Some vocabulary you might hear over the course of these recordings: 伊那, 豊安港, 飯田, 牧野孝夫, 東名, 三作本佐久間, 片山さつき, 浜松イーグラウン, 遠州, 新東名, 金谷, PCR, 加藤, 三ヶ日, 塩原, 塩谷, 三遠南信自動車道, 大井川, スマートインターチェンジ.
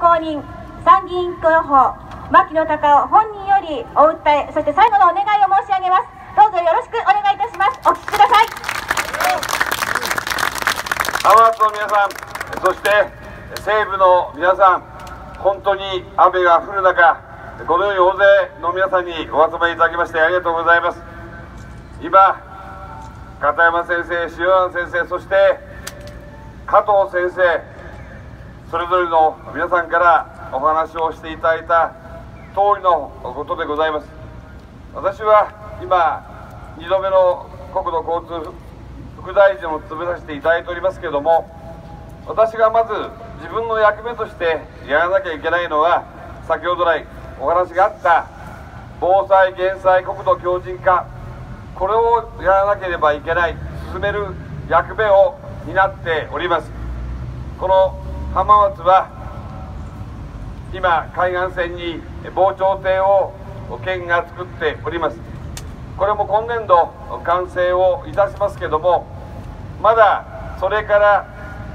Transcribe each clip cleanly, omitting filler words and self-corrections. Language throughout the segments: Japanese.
公認参議院候補牧野孝夫本人よりお訴え、そして最後のお願いを申し上げます。どうぞよろしくお願いいたします。お聞きください。浜松の皆さん、そして西部の皆さん、本当に雨が降る中、このように大勢の皆さんにお集まりいただきましてありがとうございます。今、片山先生、塩原先生、そして加藤先生、それぞれの皆さんからお話をしていただいた通りのことでございます。私は今、2度目の国土交通副大臣を務めさせていただいておりますけれども、私がまず自分の役目としてやらなきゃいけないのは、先ほど来お話があった防災・減災・国土強靭化、これをやらなければいけない、進める役目を担っております。この浜松は今、海岸線に防潮堤を県が作っております。これも今年度完成をいたしますけれども、まだそれから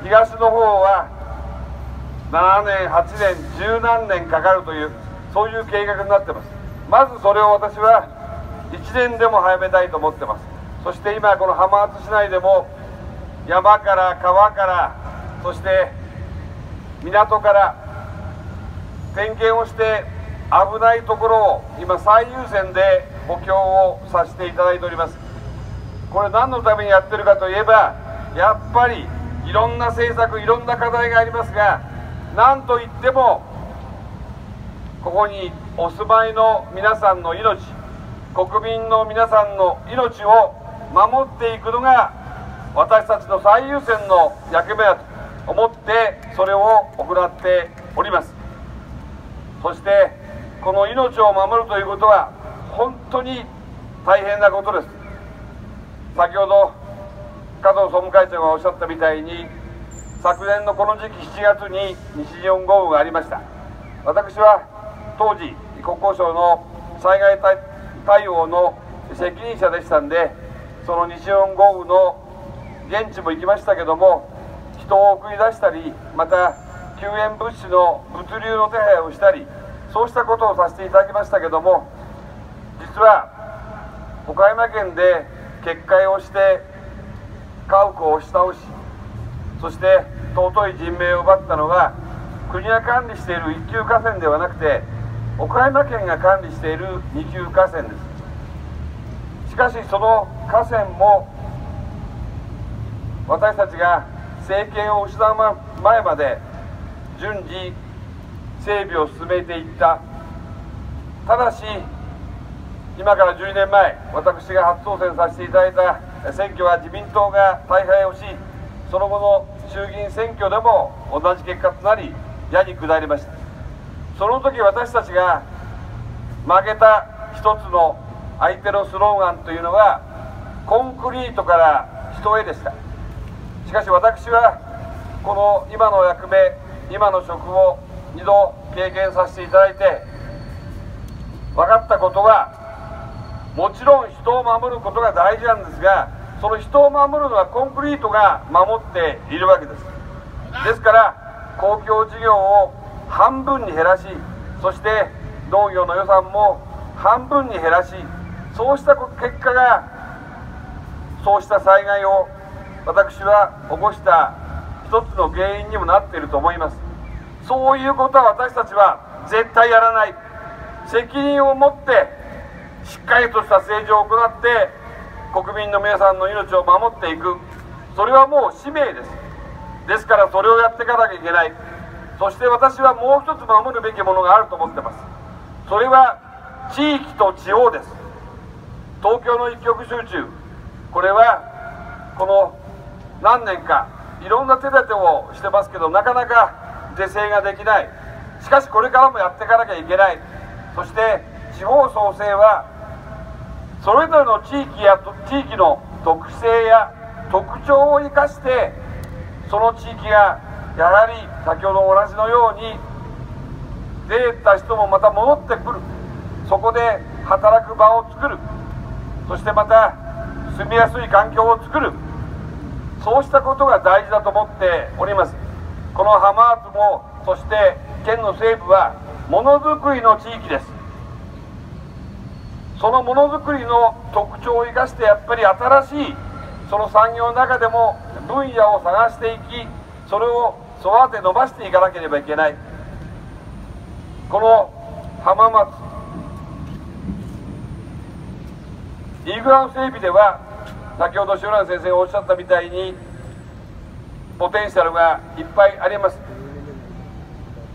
東の方は7年、8年、十何年かかるという、そういう計画になってます。まずそれを私は1年でも早めたいと思ってます。そして今、この浜松市内でも山から川から、そして港から点検をして、危ないところを今最優先で補強をさせていただいております。これ何のためにやってるかといえば、やっぱりいろんな政策、いろんな課題がありますが、なんといってもここにお住まいの皆さんの命、国民の皆さんの命を守っていくのが私たちの最優先の役目だと思って、それを行っております。そしてこの命を守るということは本当に大変なことです。先ほど加藤総務会長がおっしゃったみたいに、昨年のこの時期7月に西日本豪雨がありました。私は当時、国交省の災害対応の責任者でしたんで、その西日本豪雨の現地も行きましたけども、人を送り出したり、また救援物資の物流の手配をしたり、そうしたことをさせていただきましたけども、実は岡山県で決壊をして家屋を押し倒し、そして尊い人命を奪ったのは、国が管理している一級河川ではなくて、岡山県が管理している二級河川です。しかしその河川も、私たちが政権を失う前まで順次整備を進めていった。ただし今から10年前、私が初当選させていただいた選挙は自民党が大敗をし、その後の衆議院選挙でも同じ結果となり、矢に下りました。その時私たちが負けた一つの相手のスローガンというのは、コンクリートから人へでした。しかし私はこの今の役目、今の職を2度経験させていただいて分かったことは、もちろん人を守ることが大事なんですが、その人を守るのはコンクリートが守っているわけです。ですから公共事業を半分に減らし、そして農業の予算も半分に減らし、そうした結果が、そうした災害を私は起こした一つの原因にもなっていると思います。そういうことは私たちは絶対やらない、責任を持ってしっかりとした政治を行って、国民の皆さんの命を守っていく、それはもう使命です。ですからそれをやっていかなきゃいけない。そして私はもう一つ守るべきものがあると思ってます。それは地域と地方です。東京の一極集中、これはこの何年かいろんな手立てをしてますけど、なかなか是正ができない。しかしこれからもやっていかなきゃいけない。そして地方創生はそれぞれの地域の特性や特徴を生かして、その地域がやはり先ほどお話のように出てった人もまた戻ってくる、そこで働く場を作る、そしてまた住みやすい環境を作る、そうしたことが大事だと思っております。この浜松も、そして県の西部はものづくりの地域です。そのものづくりの特徴を生かして、やっぱり新しいその産業の中でも分野を探していき、それを育て伸ばしていかなければいけない。この浜松イーグラウン整備では、先ほど塩谷先生がおっしゃったみたいにポテンシャルがいっぱいあります。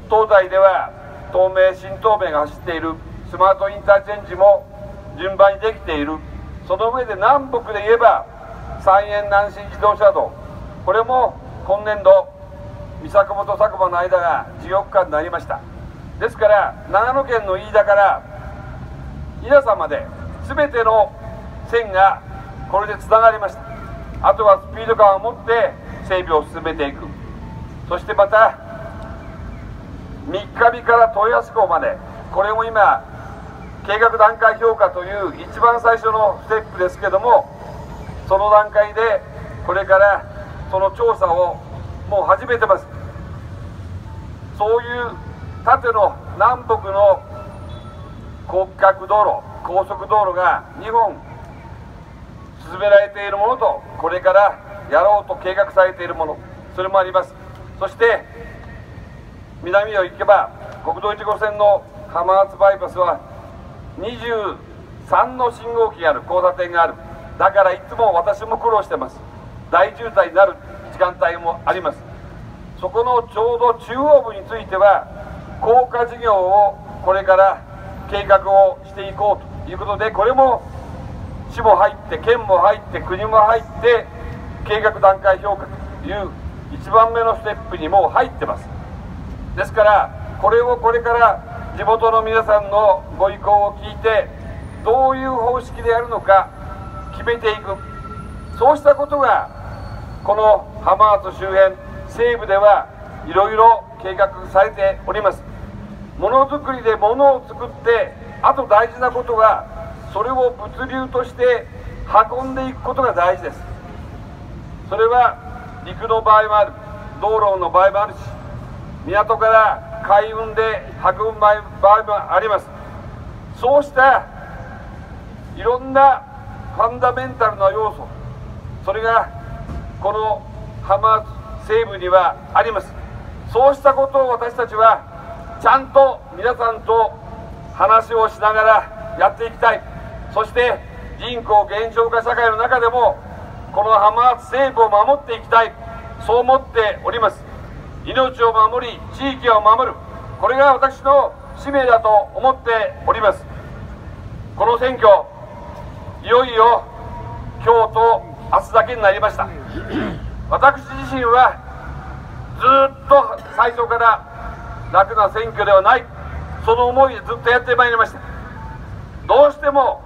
東西では東名、新東名が走っている。スマートインターチェンジも順番にできている。その上で南北で言えば三遠南信自動車道、これも今年度三作本佐久間の間が14区間になりました。ですから長野県の飯田から伊那さまで全ての線がこれでつながりました。あとはスピード感を持って整備を進めていく。そしてまた三ヶ日から豊安港まで、これも今計画段階評価という一番最初のステップですけども、その段階でこれからその調査をもう始めてます。そういう縦の南北の骨格道路、高速道路が2本進められているものと、これからやろうと計画されているもの、それもあります。そして南を行けば国道1号線の浜松バイパスは23の信号機がある、交差点がある。だからいつも私も苦労してます。大渋滞になる時間帯もあります。そこのちょうど中央部については高架事業をこれから計画をしていこうということで、これも市も入って県も入って国も入って計画段階評価という1番目のステップにもう入ってます。ですからこれをこれから地元の皆さんのご意向を聞いて、どういう方式でやるのか決めていく。そうしたことがこの浜松周辺西部ではいろいろ計画されております。ものづくりでものを作って、あと大事なことはそれを物流として運んでいくことが大事です。それは陸の場合もある、道路の場合もあるし、港から海運で運ぶ場合もあります。そうしたいろんなファンダメンタルな要素、それがこの浜松西部にはあります。そうしたことを私たちはちゃんと皆さんと話をしながらやっていきたい。そして人口減少化社会の中でもこの浜松西部を守っていきたい、そう思っております。命を守り地域を守る、これが私の使命だと思っております。この選挙、いよいよ今日と明日だけになりました。私自身はずっと最初から楽な選挙ではない、その思いでずっとやってまいりました。どうしても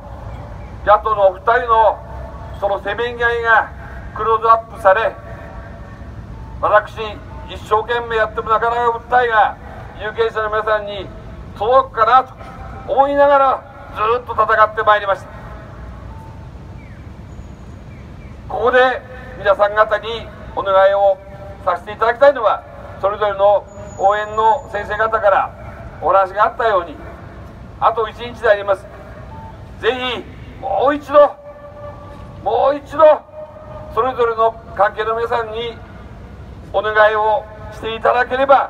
野党のお二人のそのせめぎ合いがクローズアップされ、私一生懸命やってもなかなか訴えが有権者の皆さんに届くかなと思いながらずっと戦ってまいりました。ここで皆さん方にお願いをさせていただきたいのは、それぞれの応援の先生方からお話があったように、あと1日であります。ぜひもう一度それぞれの関係の皆さんにお願いをしていただければ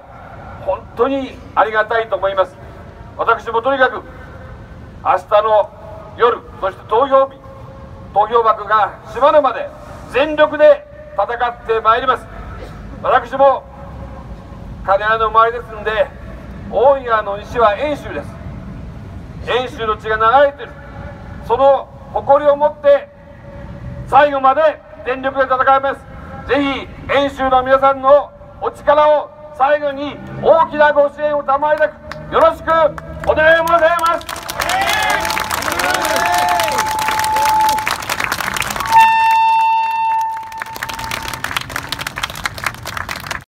本当にありがたいと思います。私もとにかく明日の夜、そして投票日、投票箱が閉まるまで全力で戦ってまいります。私も金谷の生まれですんで、大井川の西は遠州です。遠州の血が流れている、その誇りを持って最後まで全力で戦います。ぜひ遠州の皆さんのお力を最後に大きなご支援を賜りたく、よろしく。